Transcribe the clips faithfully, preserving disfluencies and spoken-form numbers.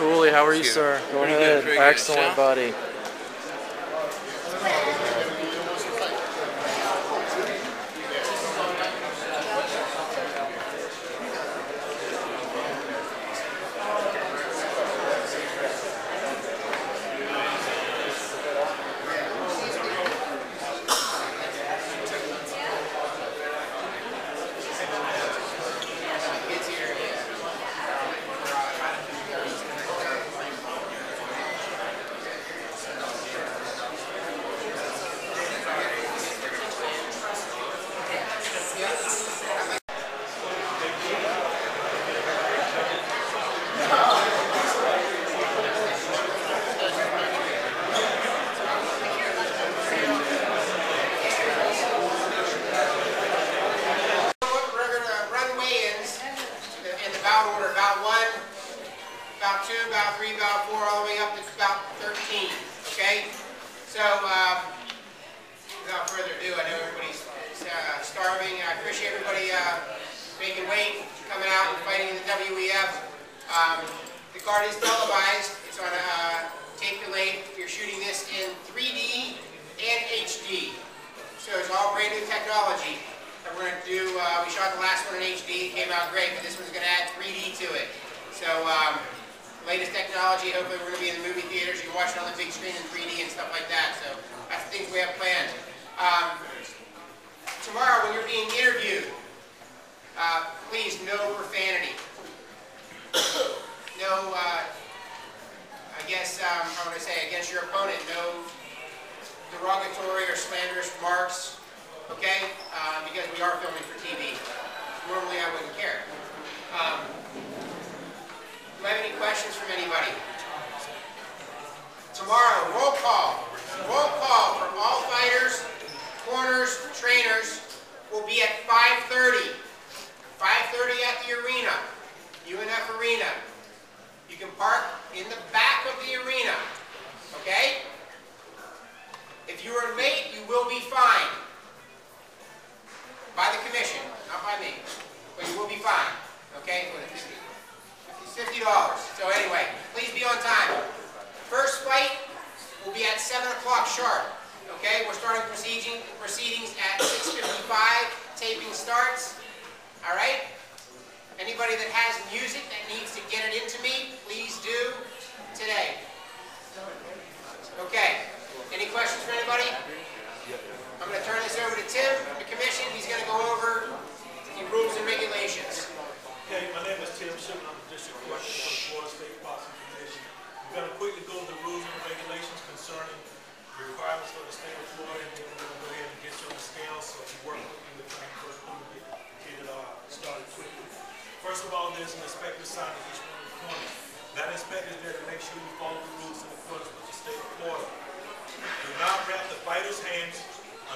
Doctor Woolley, how are you, sir? Go ahead. Excellent, buddy. Um, the card is televised. It's on a uh, tape delay. You're shooting this in three D and H D. So it's all brand new technology that we're going to do. Uh, we shot the last one in H D. It came out great, but this one's going to add three D to it. So um, latest technology. Hopefully we're going to be in the movie theaters. You can watch it on the big screen in three D and stuff like that. So that's the things we have planned. Um, tomorrow when you're being interviewed, uh, please no profanity. No, uh, I guess, um, I want to say against your opponent, no derogatory or slanderous remarks, okay? Uh, because we are filming for T V. Normally I wouldn't care. Um, do you have any questions from anybody? Tomorrow, roll call. Roll call from all fighters, corners, trainers will be at five thirty. five thirty at the arena. U N F Arena. You can park in the back of the arena, okay? If you are late, you will be fined by the commission, not by me, but you will be fined, okay? It's fifty dollars. So anyway, please be on time. First fight will be at seven o'clock sharp, okay? We're starting proceedings at six fifty-five. Taping starts, all right? Anybody that has music that needs to get it into me, please do today. Okay. Any questions for anybody? I'm going to turn this over to Tim, the commission. He's going to go over the rules and regulations. Okay, my name is Tim Shipman. I'm the district coordinator for the Florida State Boxing Commission. We're going to quickly go over the rules and regulations concerning the requirements for the state of Florida, and then we're going to go ahead and get you on the scale so if you work with you, the time for you to get it all started quickly. First of all, there's an inspector assigned to each one of the corners. That inspector is there to make sure you follow the rules in accordance with the state of Florida. Do not wrap the fighter's hands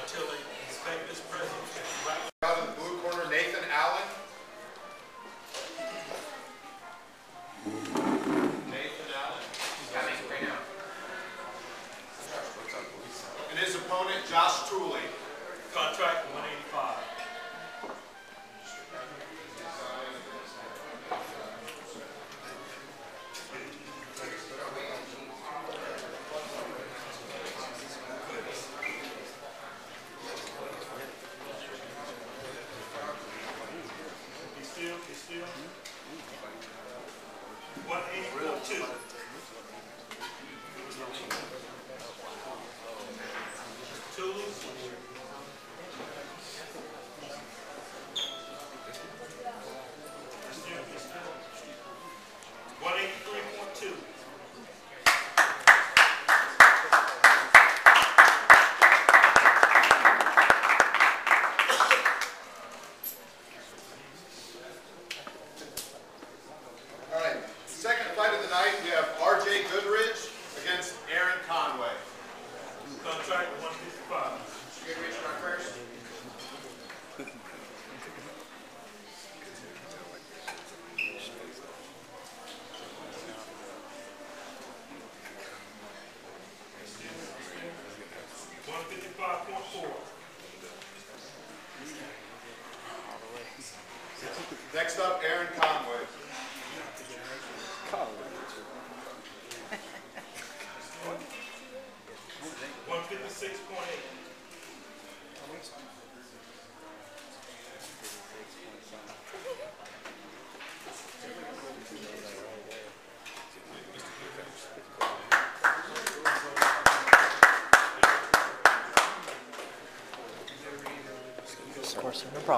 until the inspector is present. Out of the blue corner, Nathan Allen. Nathan Allen. He's coming right now. And his opponent, Josh Tooley. Contract one eighty-five. Second fight of the night, we have R J Goodridge against Aaron Conway.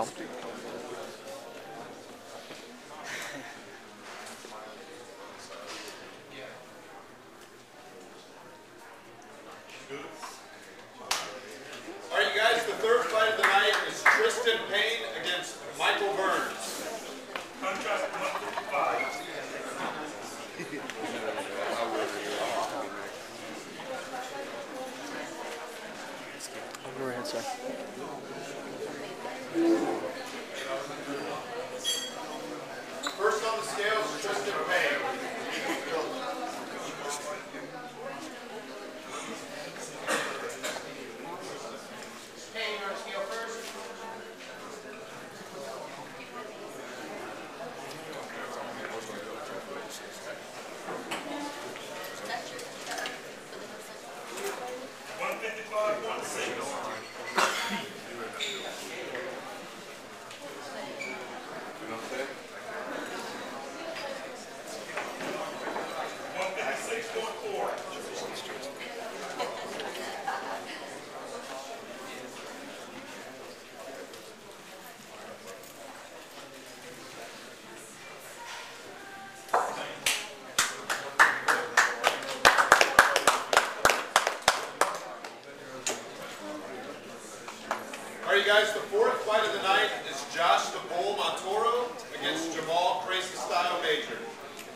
from? All right, you guys, the third fight of the night is Tristan Payne against Michael Burns. Contrast one fifty-five. I'll go ahead, sir. First on the scales is Tristan Payne. Guys, the fourth fight of the night is Josh "The Bull" Montoro against Jamal "Crazy Style" Major.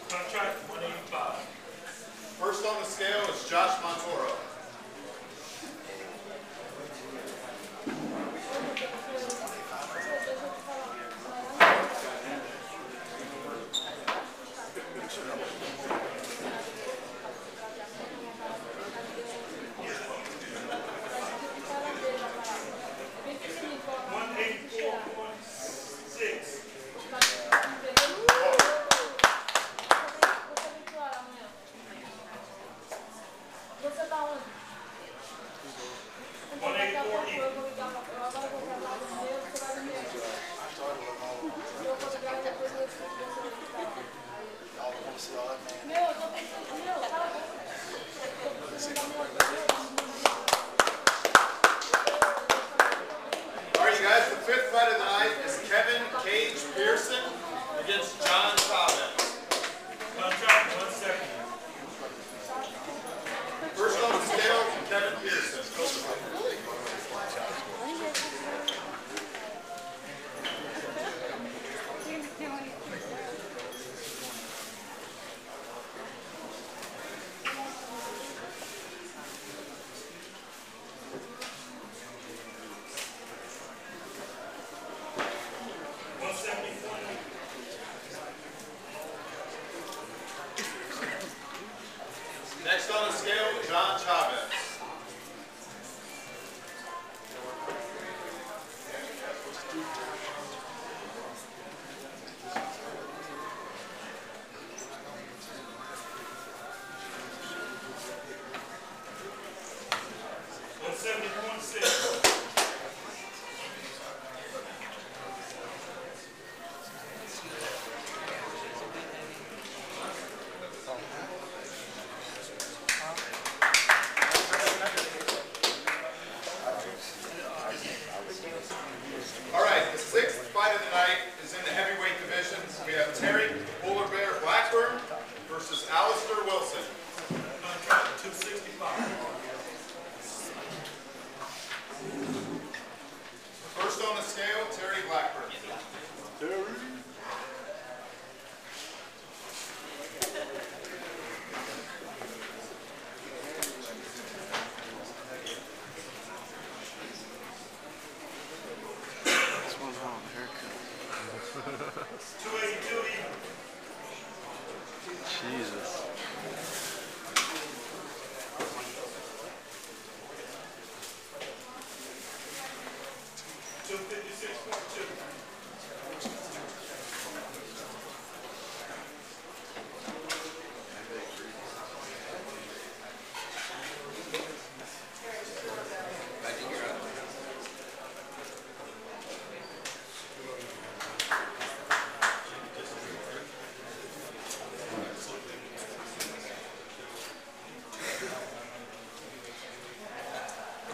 Contract one eighty-five. First on the scale is Josh Montoro.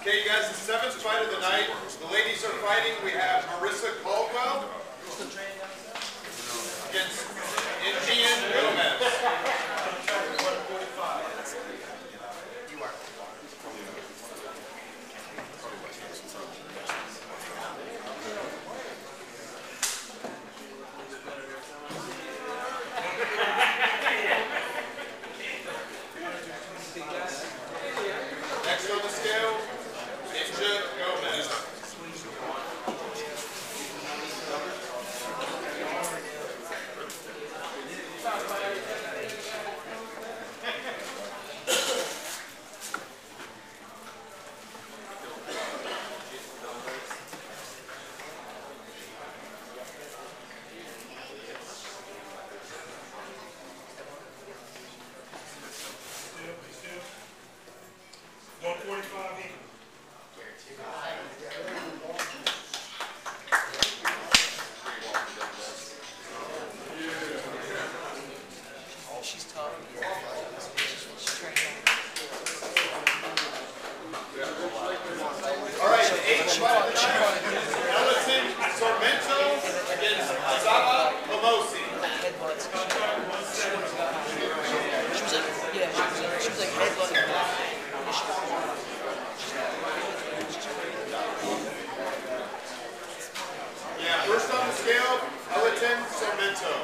Okay, you guys, the seventh fight of the night. The ladies are fighting. We have Marissa Cole. Sacramento.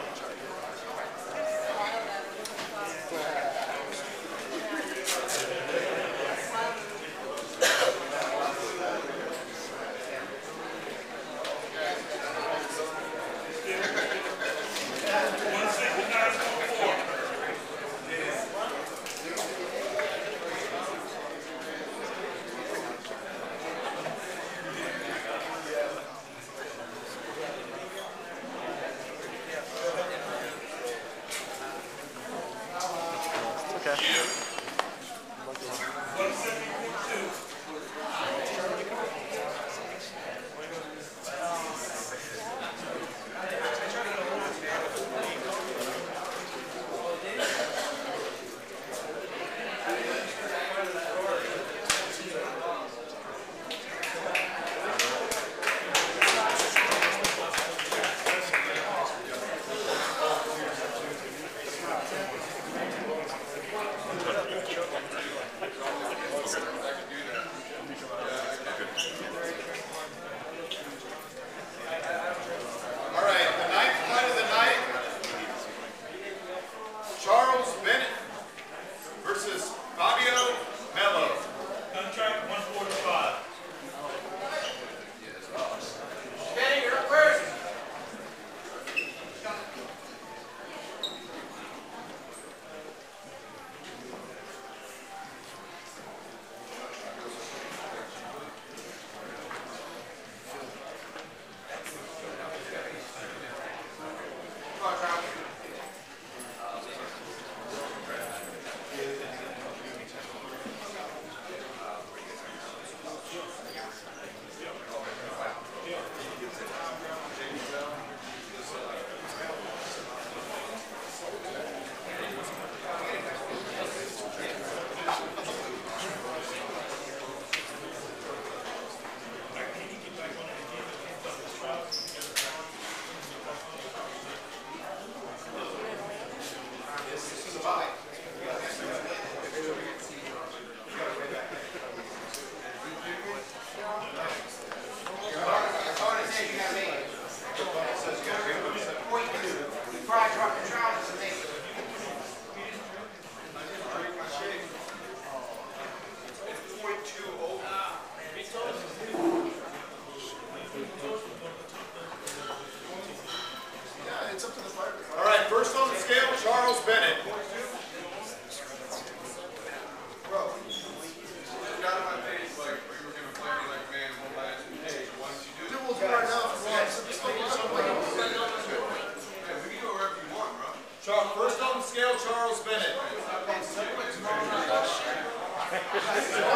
Scale Charles Bennett. All you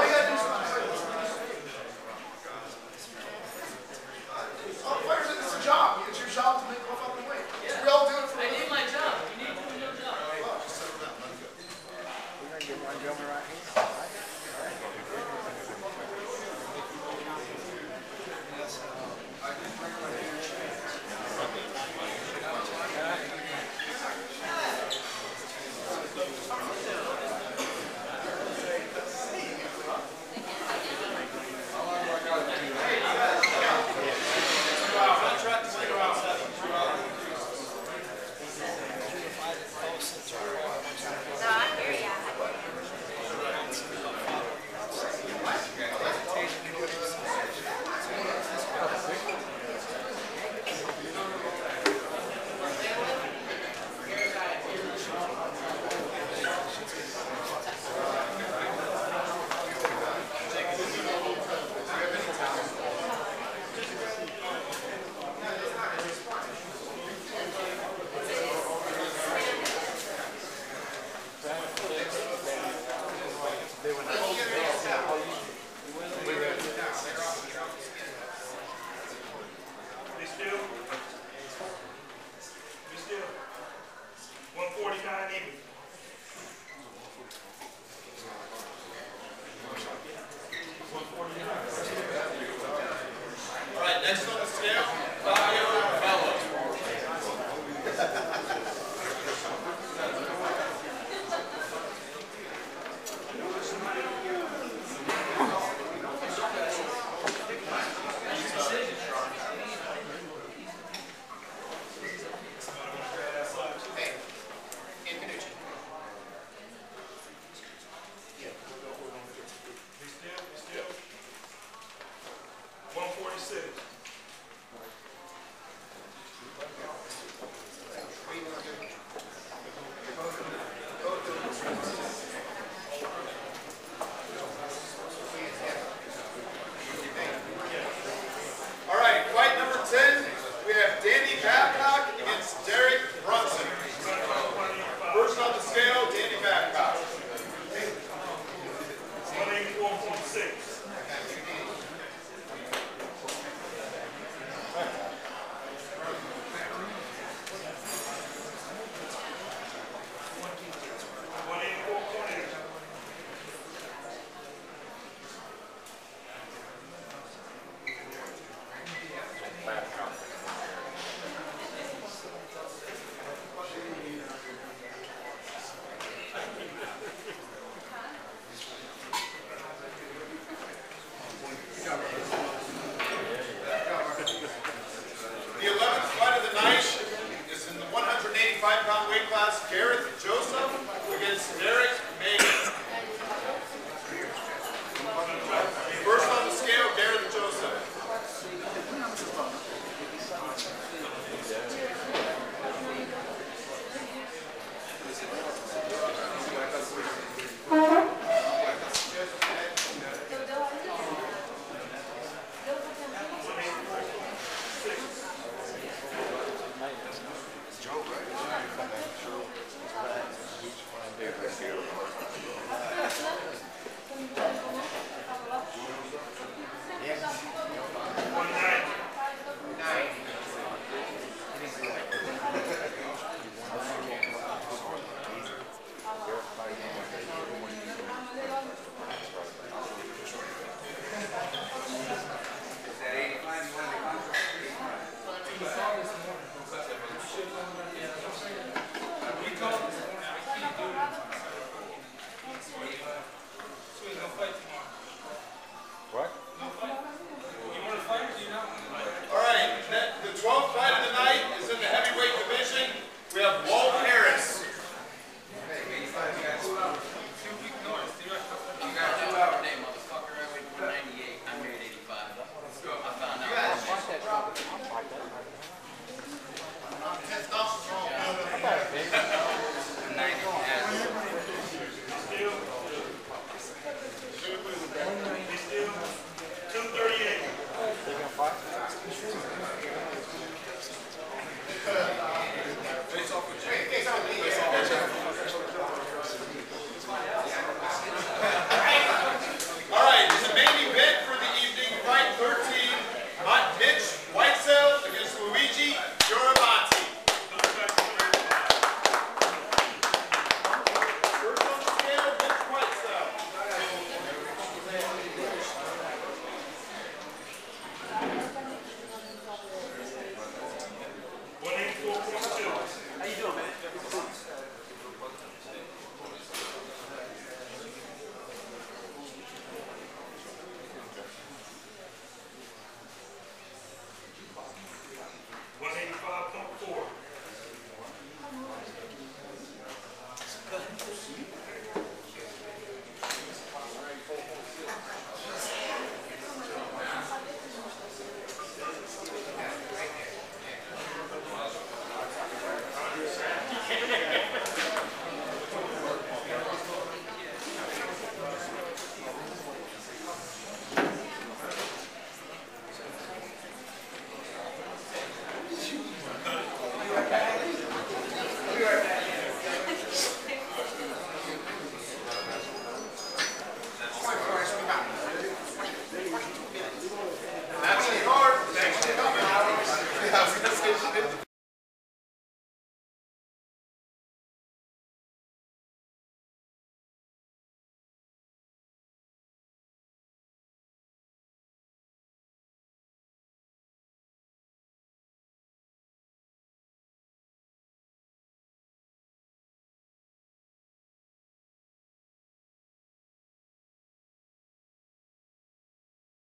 gotta do is